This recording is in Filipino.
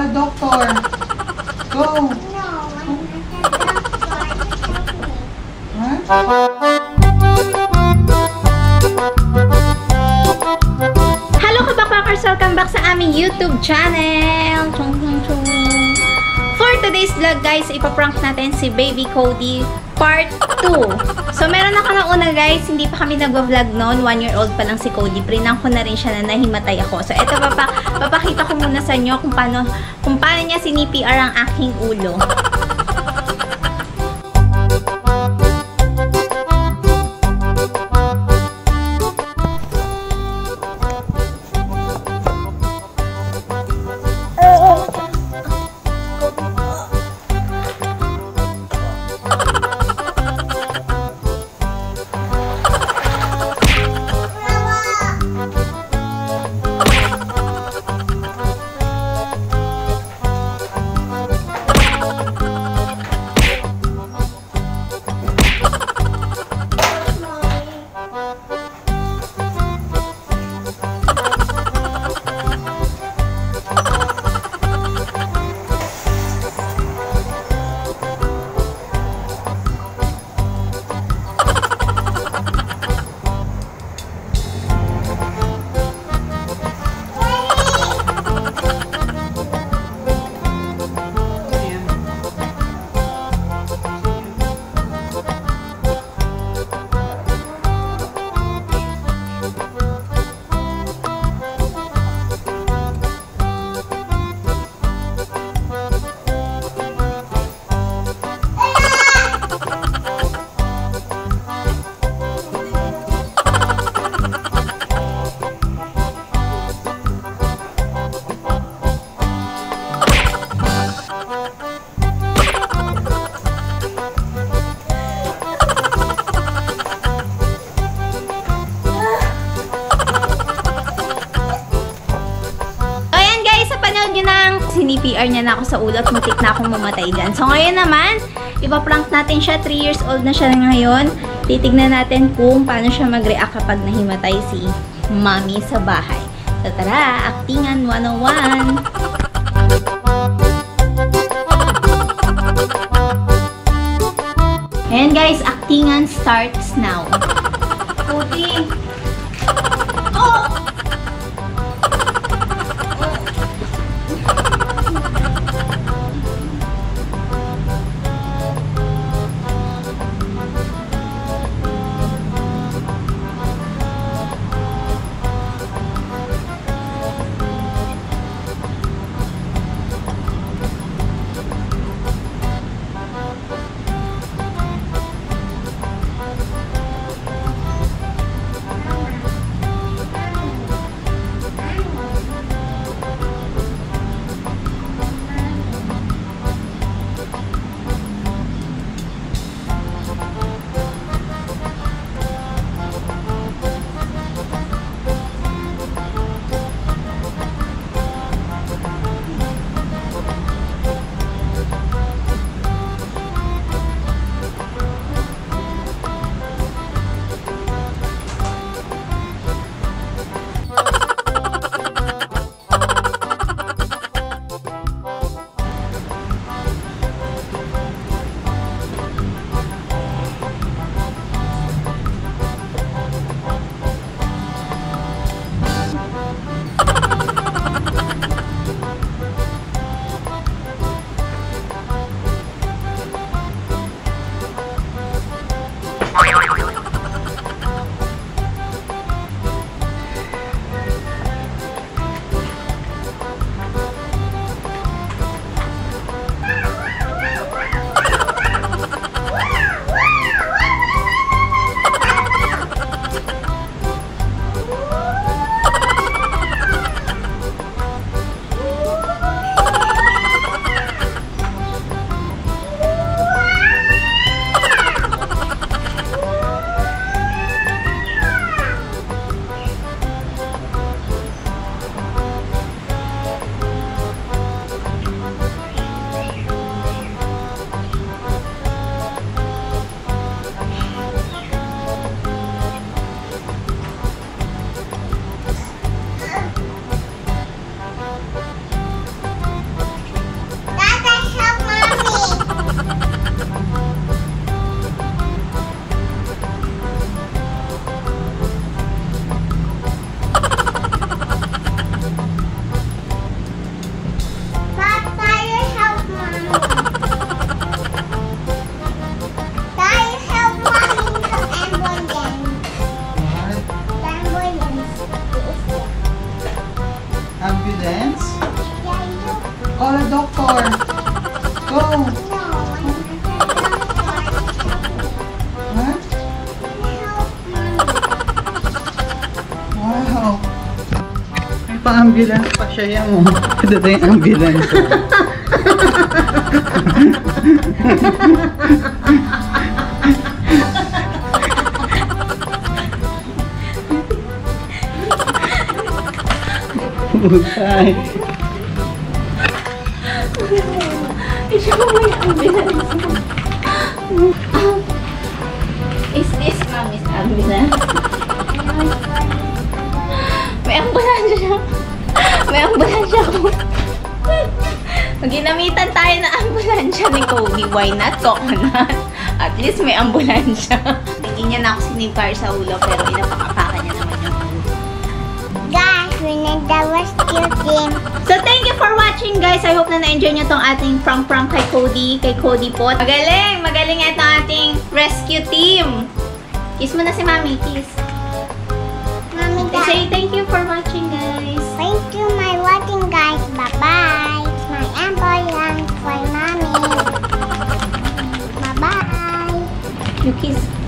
call a doctor. Go. No, I'm not a doctor. I'm a huh? Hello kabakbakers! Welcome back sa aming YouTube channel. For today's vlog guys, ipaprank natin si Baby Cody Part 2. So meron ako na una guys, hindi pa kami nagwa-vlog noon. 1-year-old pa lang si Cody. Prinank ko na rin siya na nahimatay ako. So eto papakita ko muna sa inyo kung paano niya sini-PR ang aking ulo. PR niya na ako sa ulo at muntik na akong mamatay dyan. So ngayon naman, ipaprank natin siya. 3 years old na siya ngayon. Titignan natin kung paano siya mag-react kapag nahimatay si mommy sa bahay. So tara, Actingan 101! Ayan guys, Actingan starts now. Cody! Oh! Pa-ambulance pa siya yan mo. Ito na yung ambulance. Butay. Isyo mo yung ambulance. Is this mommy's ambulance? May ambulansya ko. Ginamitan tayo ng ambulansya ni Kobe. Why not? Coconut. At least may ambulansya. Bigyan niya na ako sinipar sa ulo pero inapakapaka niya naman yung ulo. Guys, that was cute game. So, thank you for watching, guys. I hope na na-enjoy niyo tong ating prank kay Cody. Kay Cody po. Magaling! Magaling ito ating rescue team. Kiss mo na si Mami. Kiss. Mami, guys. Say thank you for watching, guys. Thank you my watching guys. Bye bye. It's my ambulance for mommy. Bye bye. You kiss.